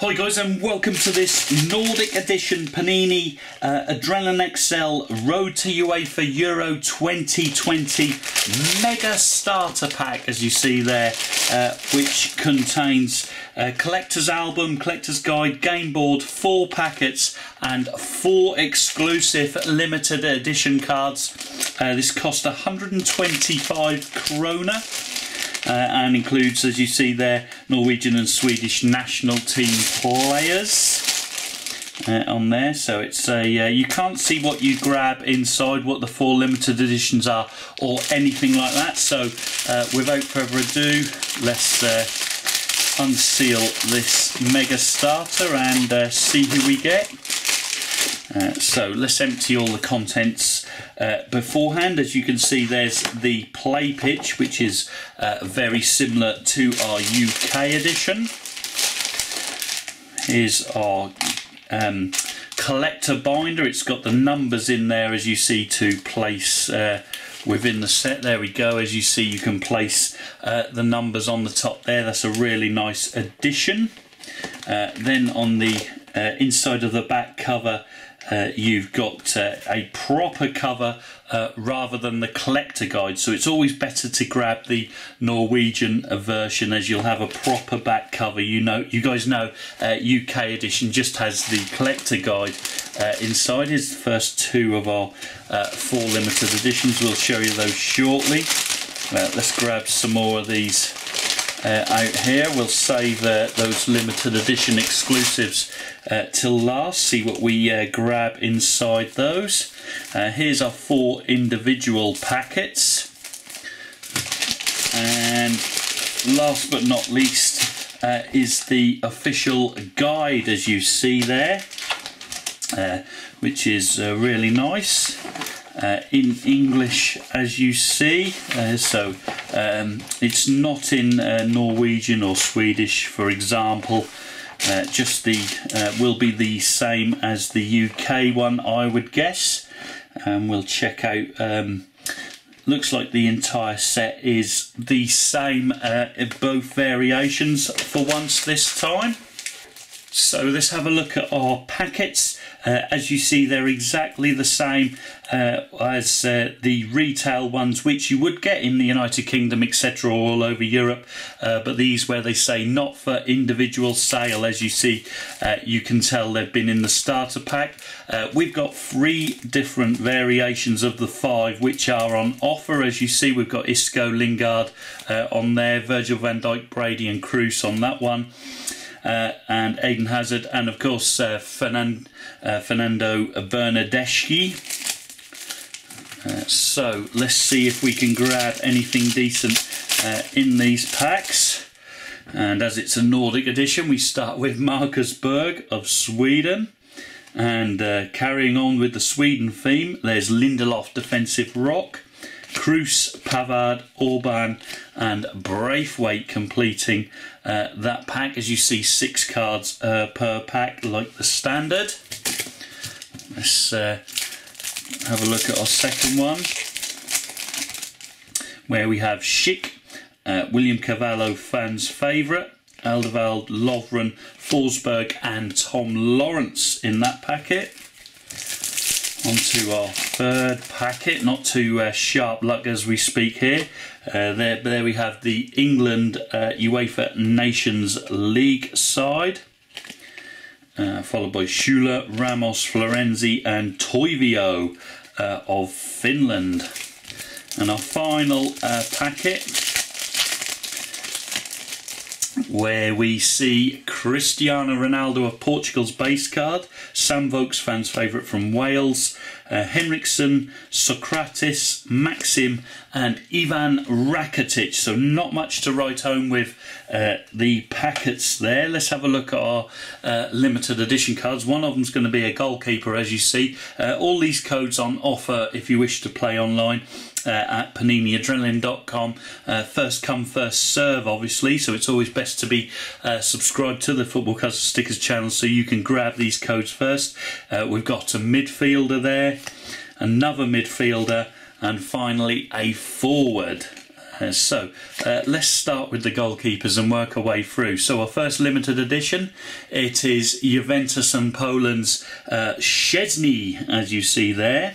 Hi guys and welcome to this Nordic edition Panini Adrenalyn XL Road to UEFA Euro 2020 Mega Starter Pack, as you see there, which contains a collector's album, collector's guide, game board, 4 packets and 4 exclusive limited edition cards. This cost 125 krona. And includes, as you see there, Norwegian and Swedish national team players on there. So it's a you can't see what you grab inside, what the 4 limited editions are, or anything like that. So without further ado, let's unseal this mega starter and see who we get. So let's empty all the contents beforehand. As you can see, there's the play pitch, which is very similar to our UK edition. Here's our collector binder. It's got the numbers in there, as you see, to place within the set. There we go. As you see, you can place the numbers on the top there. That's a really nice addition. Then on the inside of the back cover, you've got a proper cover rather than the collector guide, so it's always better to grab the Norwegian version, as you'll have a proper back cover. You know, you guys know, UK edition just has the collector guide inside. Here's the first 2 of our 4 limited editions. We'll show you those shortly. Let's grab some more of these out here. We'll save those limited edition exclusives till last, see what we grab inside those. Here's our 4 individual packets, and last but not least is the official guide, as you see there, which is really nice. In English, as you see, so it's not in Norwegian or Swedish, for example. Just the will be the same as the UK one, I would guess. And we'll check out. Looks like the entire set is the same in both variations for once this time. So let's have a look at our packets. As you see, they're exactly the same as the retail ones, which you would get in the United Kingdom, etc., all over Europe. But these, where they say not for individual sale, as you see, you can tell they've been in the starter pack. We've got 3 different variations of the 5 which are on offer. As you see, we've got Isco, Lingard on there, Virgil van Dijk, Brady and Cruz on that one. And Eden Hazard, and of course Fernando Bernardeschi. So let's see if we can grab anything decent in these packs. And as it's a Nordic edition, we start with Markus Berg of Sweden. And carrying on with the Sweden theme, there's Lindelof defensive rock, Cruz, Pavard, Orban and Braithwaite completing that pack. As you see, 6 cards per pack, like the standard. Let's have a look at our second one, where we have Schick, William Cavallo, fans' favourite, Alderweireld, Lovren, Forsberg and Tom Lawrence in that packet. Onto our third packet. Not too sharp luck as we speak here. There we have the England UEFA Nations League side, followed by Shula, Ramos, Florenzi and Toivio of Finland. And our final packet, where we see Cristiano Ronaldo of Portugal's base card, Sam Vokes, fans' favourite, from Wales, Henriksen, Sokratis, Maxim and Ivan Rakitic. So not much to write home with the packets there. Let's have a look at our limited edition cards. One of them's going to be a goalkeeper, as you see. All these codes on offer if you wish to play online at paniniadrenalyn.com. First come, first serve, obviously, so it's always best to be subscribed to the Football Custom Stickers channel so you can grab these codes first. We've got a midfielder there, another midfielder and finally a forward. So let's start with the goalkeepers and work our way through. So our first limited edition, it is Juventus and Poland's Szczesny, as you see there,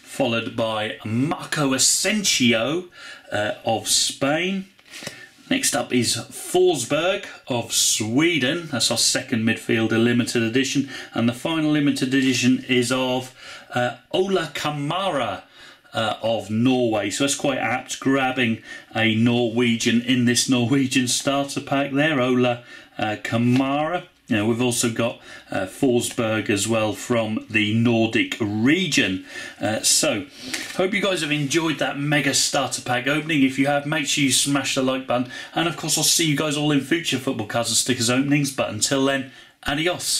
followed by Marco Asensio of Spain. Next up is Forsberg of Sweden. That's our second midfielder limited edition. And the final limited edition is of Ola Kamara of Norway. So that's quite apt, grabbing a Norwegian in this Norwegian starter pack there, Ola Kamara. Now, we've also got Forsberg as well from the Nordic region. So, hope you guys have enjoyed that mega starter pack opening. If you have, make sure you smash the like button. And, of course, I'll see you guys all in future Football Cards and Stickers openings. But until then, adios.